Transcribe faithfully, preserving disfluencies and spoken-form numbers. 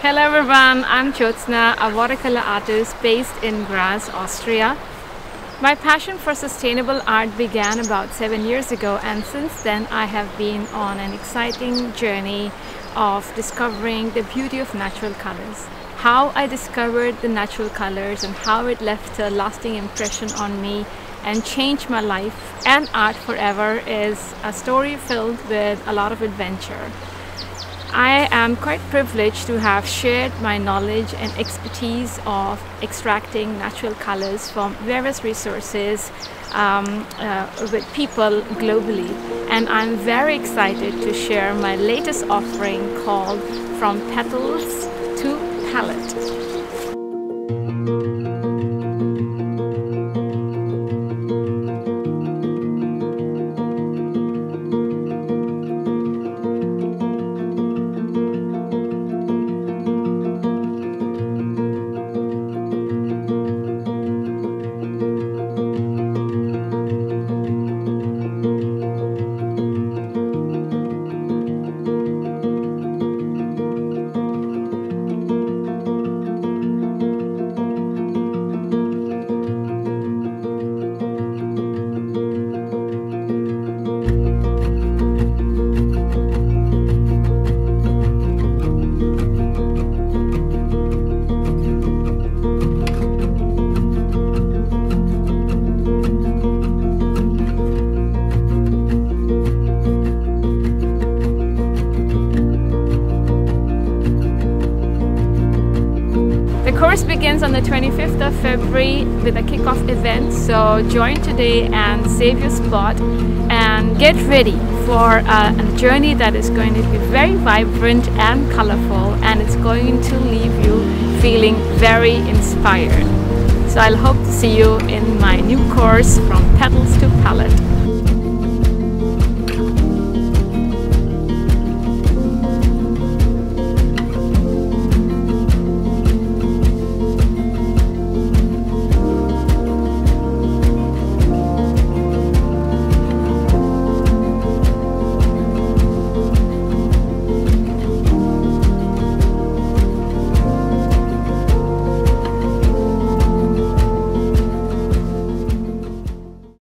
Hello everyone, I'm Jyotsna, a watercolor artist based in Graz, Austria. My passion for sustainable art began about seven years ago, and since then I have been on an exciting journey of discovering the beauty of natural colors. How I discovered the natural colors and how it left a lasting impression on me and changed my life and art forever is a story filled with a lot of adventure. I am quite privileged to have shared my knowledge and expertise of extracting natural colors from various resources um, uh, with people globally, and I'm very excited to share my latest offering called From Petals to Palette. The course begins on the twenty-fifth of February with a kickoff event, so join today and save your spot and get ready for a, a journey that is going to be very vibrant and colorful, and it's going to leave you feeling very inspired. So I'll hope to see you in my new course, From Petals to Palette.